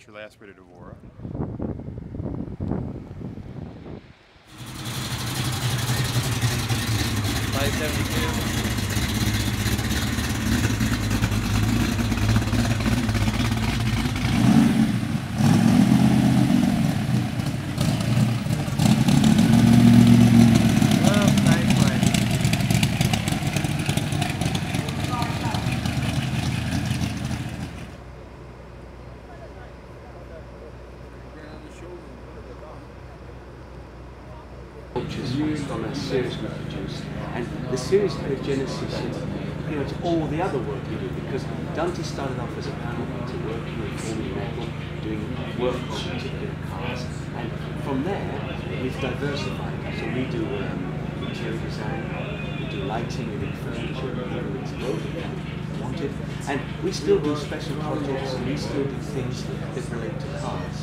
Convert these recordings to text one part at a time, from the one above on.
naturally aspirated Evora. Genesis, you know, it's all the other work you do, because Dante started off as a panel to work in Formula One, doing work on particular cars, and from there we've diversified. So we do interior design, we do lighting, we do furniture, it's both wanted, and we still do special projects, and we still do things that relate to cars.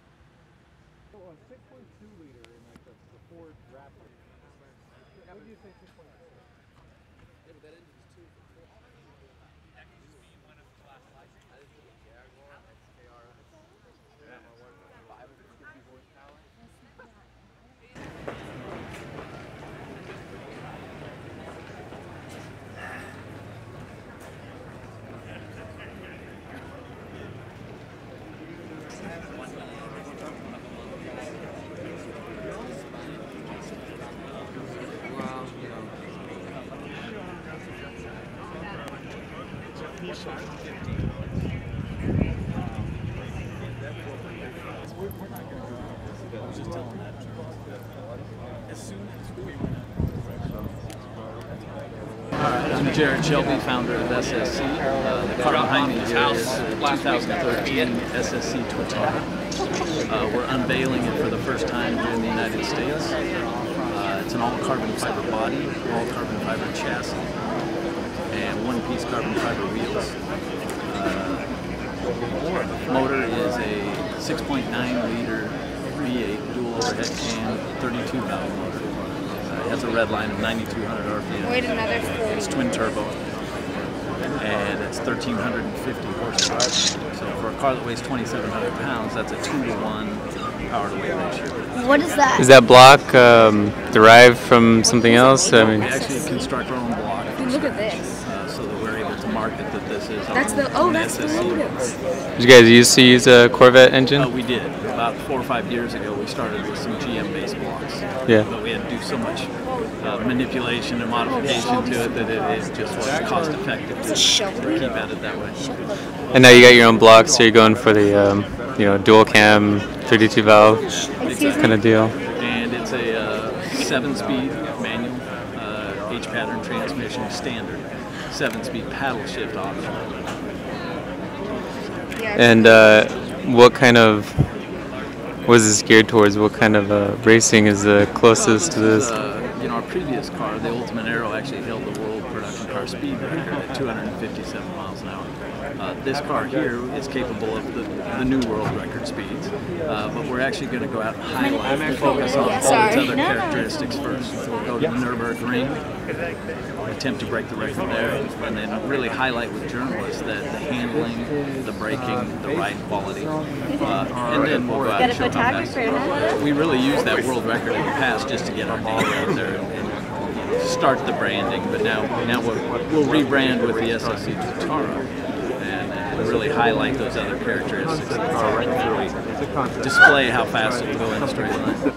A 6.2-liter in like the Ford Raptor. What do you think 6.2? Yeah, but that engine is 2. That could just be one of the last licenses. I just did a Jaguar, XKR. Yeah, my one 550 horsepower. I'm Jerod Shelby, founder of SSC. The car behind me here is the 2013 SSC Tuatara. We're unveiling it for the first time here in the United States. It's an all-carbon fiber body, all-carbon fiber chassis, and one-piece carbon fiber wheels. The motor is a 6.9-liter V8 dual overhead cam 32-valve motor. It has a red line of 9,200 RPM. Wait, another 40. It's twin turbo, and it's 1,350 horsepower. So for a car that weighs 2,700 pounds, that's a 2-to-1 power to weight ratio. What is that? Is that block derived from something else? I mean, we actually construct our own block. Look at this. So that we're able to market that this is. That's the that's the logo. Did you guys used to use a Corvette engine? We did. About 4 or 5 years ago, we started with some GM-based blocks. Yeah. But we had to do so much manipulation and modification to it that it just wasn't cost-effective to keep at it that way. And now you got your own blocks, so you're going for the you know, dual cam, 32-valve kind of deal. And it's a 7-speed manual H-pattern transmission standard, 7-speed paddle shift option. And what kind of was this geared towards? What kind of racing is the closest to this? You know, our previous car, the Ultimate Aero, actually held the world production car speed record at 257 miles an hour. This car here is capable of the new world record speeds, but we're actually going to go out and highlight and focus on all its other characteristics first. We'll go to the Nürburgring. attempt to break the record there, and then really highlight with journalists that the handling, the braking, the ride quality. And then more about get a photographer. We really use that world record in the past just to get our ball out there and start the branding. But now we'll rebrand with the SSC Tuatara. Really highlight those other characteristics that are right now. Display how fast it can go in a straight line.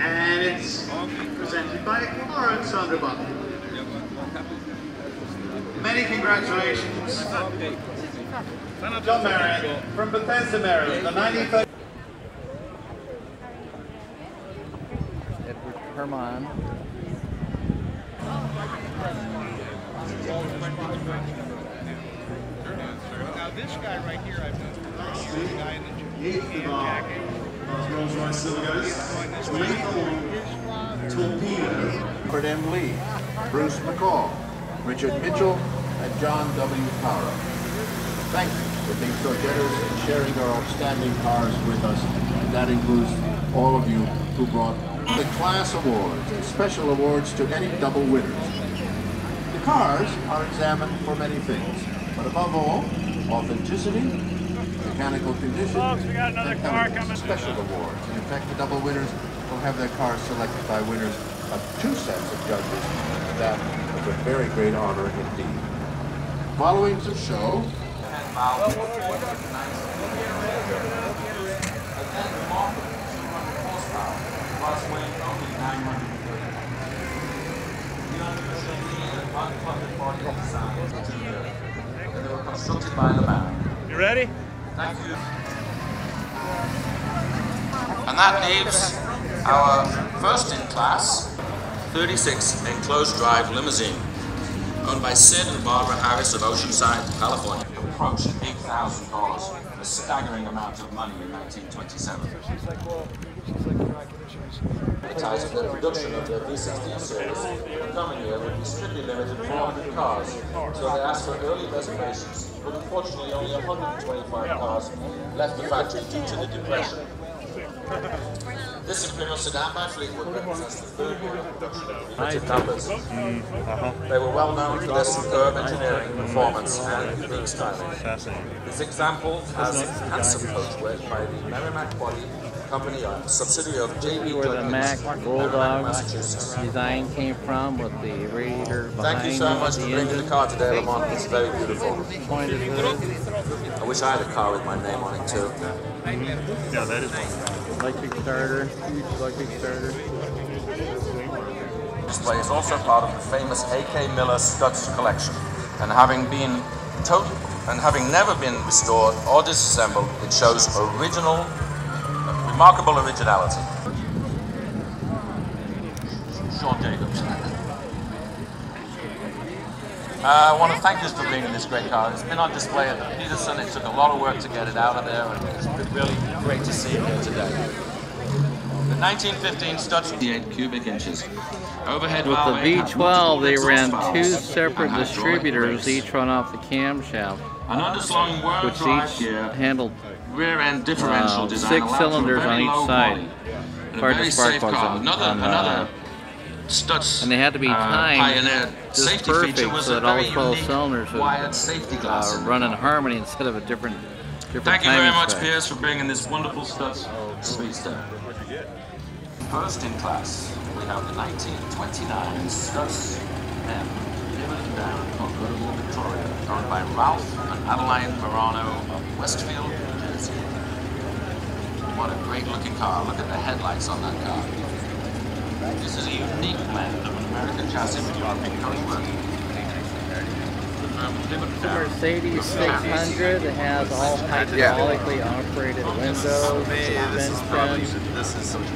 And it's presented by Lauren Sunderbottom. Many congratulations. John Merritt from Bethesda, Maryland, the 93rd. Edward Hermann. Now this guy right here, I've done the guy in the jacket. Rolls Royce Silvers, Lethal Torpedo, Edward M. Lee, Bruce McCall, Richard Mitchell, and John W. Power. Thank you for being so generous and sharing our outstanding cars with us, and that includes all of you who brought the class awards and special awards to any double winners. The cars are examined for many things, but above all, authenticity, mechanical condition. Folks, we got another car coming. Special awards. And in fact, the double winners will have their cars selected by winners of two sets of judges. That was a very great honor indeed. Following the show, they were consulted by the man. You ready? Thank you. And that leaves our first in class 36 enclosed drive limousine, owned by Sid and Barbara Harris of Oceanside, California. The approach at $8,000, a staggering amount of money in 1927. For the production of their V60 series, the coming year would be strictly limited to 400 cars, so they asked for early reservations, but unfortunately only 125 cars left the factory due to the Depression. This Imperial sedan by Fleetwood represents the third year of production of limited numbers. They were well known for their superb engineering performance and unique styling. This example has a handsome coachway by the Merrimack Body Company, a subsidiary of JB World. Where the Mac Bulldog design came from, with the radiator behind. Thank you so much for bringing the car today, Lamont. It's very beautiful. I wish I had a car with my name on it too. Yeah, that is one. Electric starter, huge electric starter. This display is also part of the famous A.K. Miller Stutz collection, and having never been restored or disassembled, it shows original. Remarkable originality. Sean Jacobs. I want to thank you for bringing this great car. It's been on display at the Peterson. It took a lot of work to get it out of there, and it's been really great to see it here today. The 1915 Stutz 58 cubic inches. Overhead with the V12, they ran two separate distributors, each run off the camshaft, which each handled rear-end differential design, 6 cylinders on each side. Hard to spark plugs on Stutz, and they had to be timed just perfect so that all 12 cylinders would run in harmony instead of a different Thank you very much, Piers, for bringing this wonderful Stutz speedster. First in class, we have the 1929 Stutz M, driven down on Little Victoria, owned by Ralph and Adeline Marano of Westfield, New Jersey. What a great-looking car. Look at the headlights on that car. This is a unique blend of an American chassis with European coachwork. The Mercedes 600 has all hydraulically operated windows, suspension,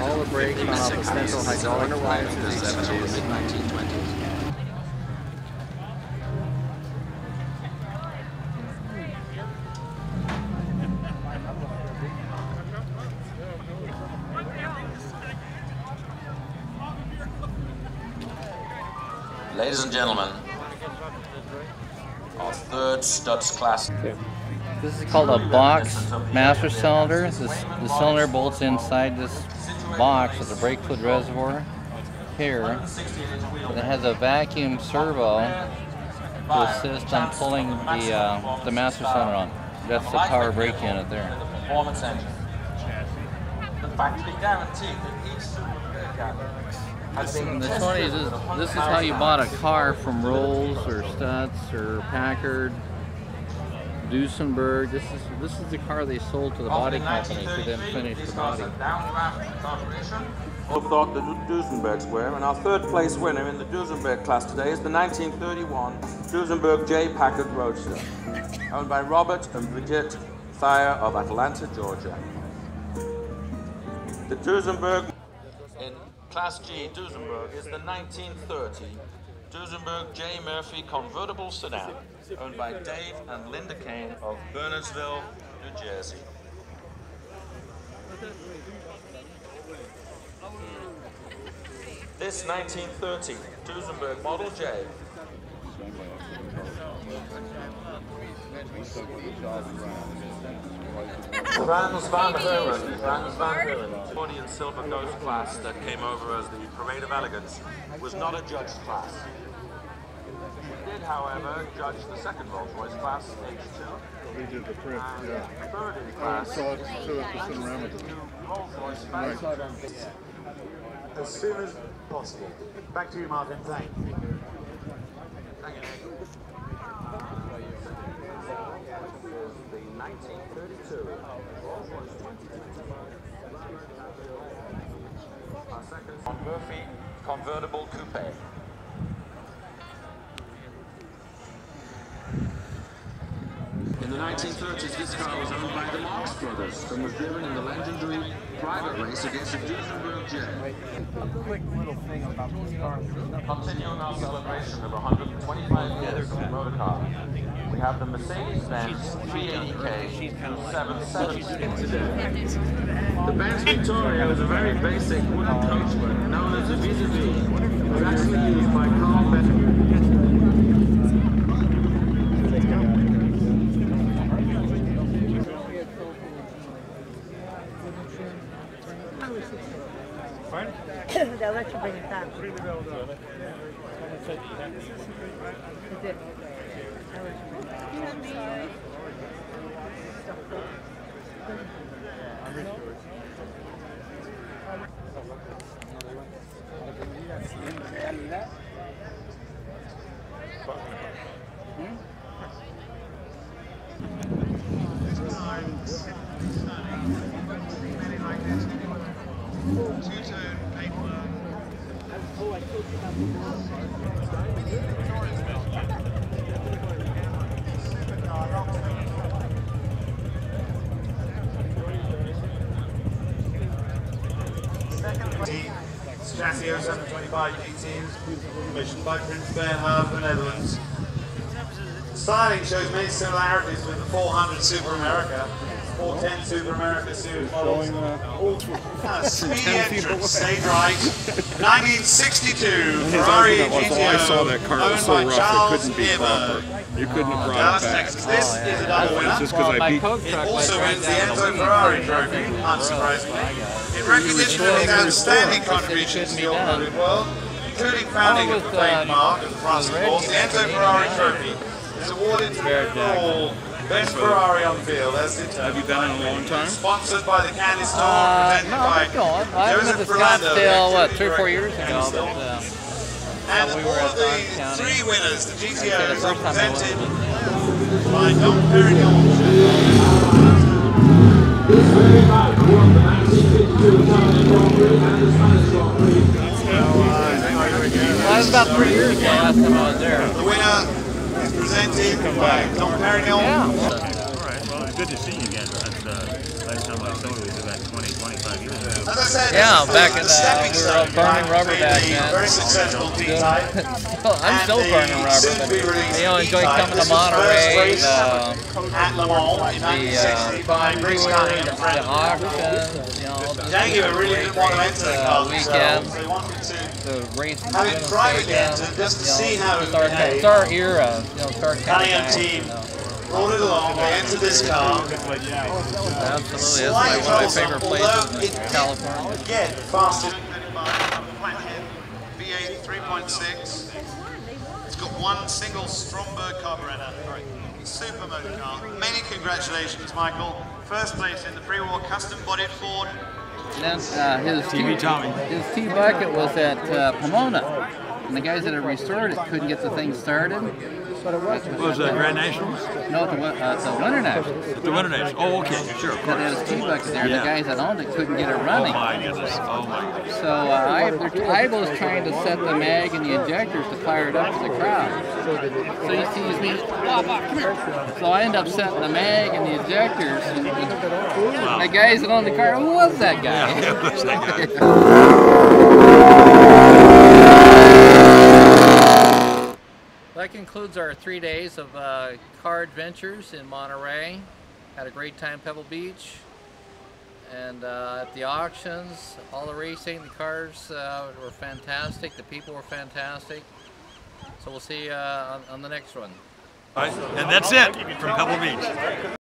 all the brakes on off the central hydraulic wires in the 70s and 1920s. Ladies and gentlemen, our third Stutz class. This is called a box master cylinder. The cylinder bolts inside this box with a brake fluid reservoir here. And it has a vacuum servo to assist on pulling the master cylinder on. That's the power brake unit there. The factory guaranteed that each cylinder in the 20s, this is how you bought a car from Rolls or Stutz or Packard, Duesenberg. This is the car they sold to the body company to then finish the body. All thought the Duesenbergs were, and our third place winner in the Duesenberg class today is the 1931 Duesenberg J. Packard Roadster, owned by Robert and Bridget Thayer of Atlanta, Georgia. The Duesenberg in Class G Duesenberg is the 1930 Duesenberg J. Murphy convertible sedan, owned by Dave and Linda Kane of Bernardsville, New Jersey. This 1930 Duesenberg Model J Franz van Huren, 40 and silver ghost class that came over as the Parade of Elegance, was not a judged class. We did, however, judge the second Rolls Royce class, H2. We did the print, yeah. Third in class, Rolls Royce class. As soon as possible. Back to you, Martin. Thank you. The 1932 Rolls-Royce 2025. Our second Murphy convertible coupe. In the 1930s, this car was owned by the Marx brothers and was driven in the legendary private race against the Duesenberg J. A quick little thing about this car. Continuing our celebration of 125 years of the road car. We have the Mercedes-Benz 380K 770 today. The Benz Victoria is a very basic wooden coachwork known as a vis-a-vis. It was actually used by Carl Benjamin. They'll let you bring it back. Two-tone paintwork. GTO 725 GT, commissioned by Prince Bernhard of the Netherlands. The styling shows many similarities with the 400 Super America. 410 Super America Series models. Speedy entrance, stayed right. 1962 Ferrari GTO, owned by Charles Nierberg. You couldn't have brought it back. This is a double winner. Just because I beat it also wins the Enzo Ferrari Trophy, unsurprisingly. In recognition of his outstanding contributions to the automotive world, including founding of the trademark of the Francis Force, the Enzo Ferrari Trophy is awarded to the overall best Ferrari on field, as determined. Have you done in a long time? Sponsored by the Candy Store, presented by Joseph Berlando, until what, 3 or 4 years ago. And all of the three winners, the GTOs, are presented by Don Perignon. That was about 3 years ago, last time I was there. The winner is presented by Tom Perignon. Yeah. Alright, well, it's good to see you again. Last time I saw you was about 20, 25 years ago. As I said, yeah, back in the burning rubber back then. Very successful D-Type. I'm still burning rubber, but you know, enjoyed coming to Monterey, at Le Mans in 1965, Bruce McCall and Frank. Jaguar really didn't want to enter the car themselves. They wanted to have it private enter just to see how it behaved. It's our era. Italian team brought it along. They entered this car. Absolutely, that's like one of my favorite places in California. Again, faster Platinum V8 3.6. It's got one single Stromberg carburetor. Super motor car. Many congratulations, Michael. First place in the pre-war custom bodied Ford. Then his tea bucket was at Pomona, and the guys that had restored it couldn't get the thing started. What was that, Grand Nationals? No, the Winter Nationals. At the Winter Nationals. Oh, okay, sure, of course. There was a tea bucket there, yeah. The guys that owned it couldn't get it running. Oh, my goodness. Oh, my goodness. So I was trying to set the mag and the injectors to fire it up to the crowd. So he sees me, come here. So I end up setting the mag and the injectors, and wow. The guys that owned the car, who was that guy? Yeah, who was that guy? That concludes our 3 days of car adventures in Monterey. Had a great time at Pebble Beach, and at the auctions, all the racing, the cars were fantastic, the people were fantastic. So we'll see you on the next one. All right, and that's it from Pebble Beach.